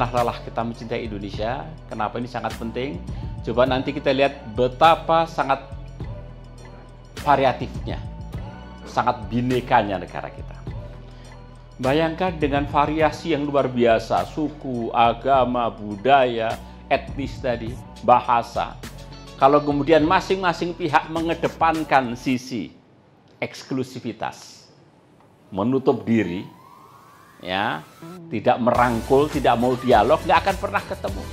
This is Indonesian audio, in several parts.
pernah lelah kita mencintai Indonesia. Kenapa ini sangat penting? Coba nanti kita lihat betapa sangat variatifnya, sangat binekanya negara kita. Bayangkan dengan variasi yang luar biasa, suku, agama, budaya, etnis tadi, bahasa. Kalau kemudian masing-masing pihak mengedepankan sisi eksklusivitas, menutup diri, ya, tidak merangkul, tidak mau dialog, nggak akan pernah ketemu.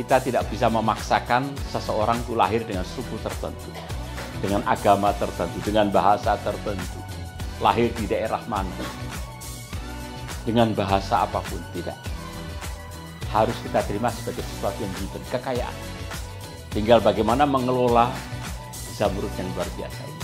Kita tidak bisa memaksakan seseorang itu lahir dengan suku tertentu, dengan agama tertentu, dengan bahasa tertentu, lahir di daerah mana, dengan bahasa apapun, tidak. Harus kita terima sebagai sesuatu yang diberi kekayaan. Tinggal bagaimana mengelola zamrud yang luar biasa ini.